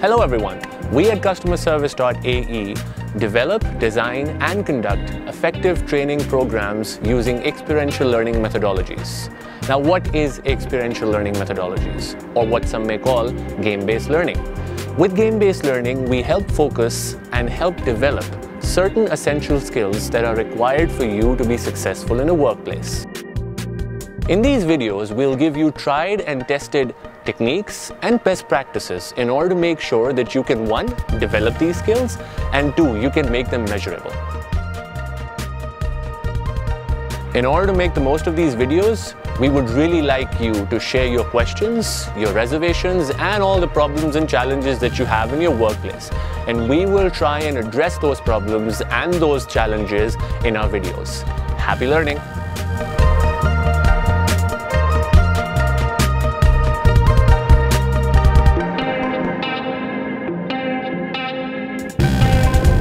Hello everyone, we at customerservice.ae develop, design and conduct effective training programs using experiential learning methodologies. Now what is experiential learning methodologies, or what some may call game-based learning? With game-based learning, we help focus and help develop certain essential skills that are required for you to be successful in a workplace. In these videos, we'll give you tried and tested techniques and best practices in order to make sure that you can 1. Develop these skills, and 2. You can make them measurable. In order to make the most of these videos, we would really like you to share your questions, your reservations, and all the problems and challenges that you have in your workplace. And we will try and address those problems and those challenges in our videos. Happy learning!